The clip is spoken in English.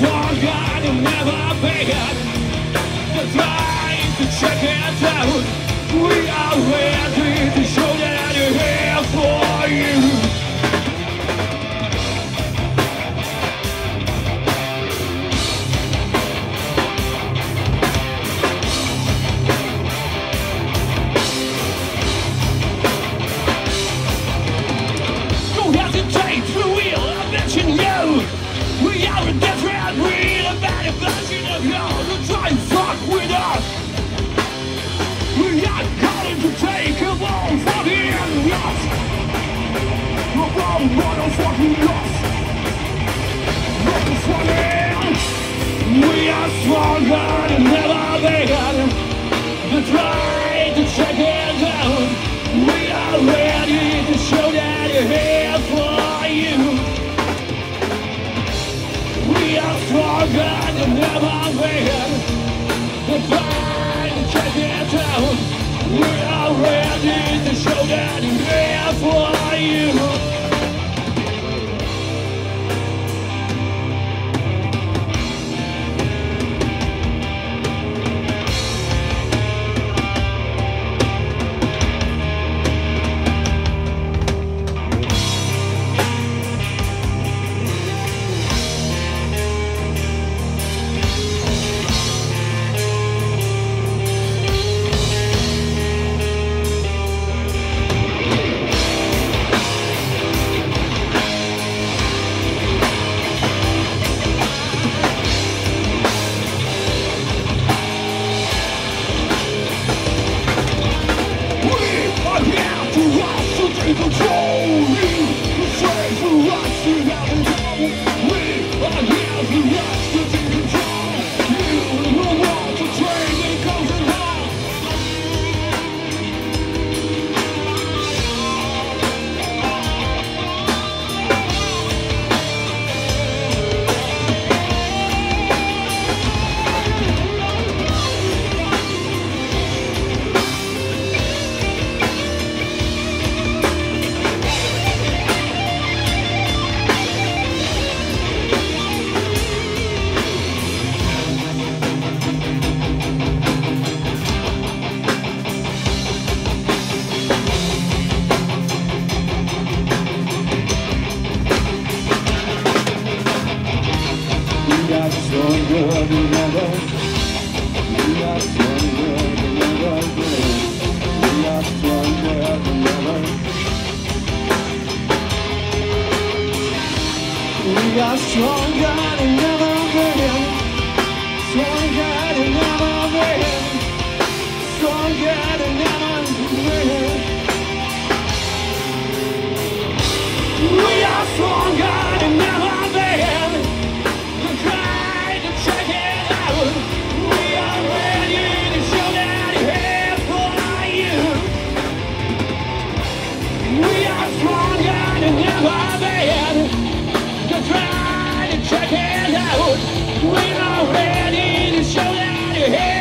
Your God will never pay it. We're trying to check it out. We are ready to show that we're here for you. Don't hesitate, we will mention you. We are a different. We are stronger than ever begun. They try to check it out. We are ready to show that we're here for you. We are stronger than ever begun. They try to check it out. We are ready to show that we're here for you. We are stronger than ever been, stronger than ever been, stronger than ever been. We are stronger than ever been. We try to check it out. We are ready to show that we're here for you. We are stronger than ever been. Try to check it out. We're not ready to show that you're here.